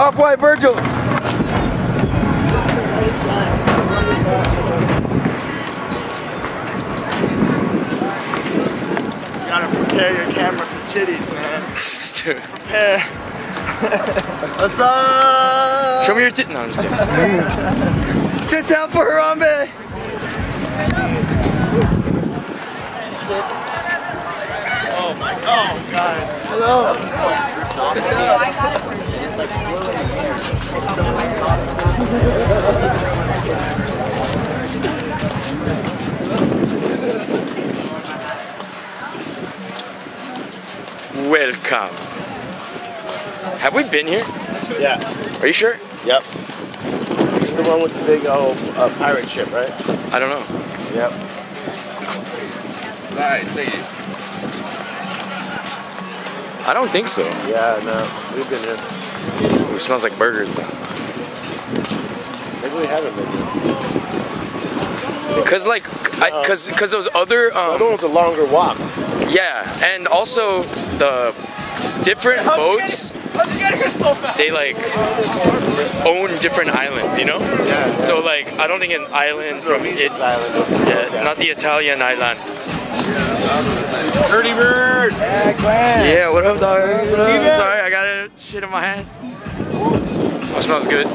Off-White Virgil. You gotta prepare your camera for titties, man. Prepare. What's up? Show me your tits. No, I'm just kidding. Tits out for Harambe. Oh my God. Oh God. Hello. Tits out. Welcome. Have we been here? Yeah. Are you sure? Yep. This is the one with the big old pirate ship, right? I don't know. Yep. Alright, take it. I don't think so. Yeah, no. We've been here. Ooh, it smells like burgers though. Maybe we haven't been here. Because like, because those other the one was a longer walk. Yeah, and also the different boats. They like own different islands, you know? Yeah. So like, I don't think an island from it. Yeah, not the Italian island. Dirty Bird! Yeah, Glenn! Yeah, what up, dog? What up? Sorry, I got shit in my hand. Oh, smells good.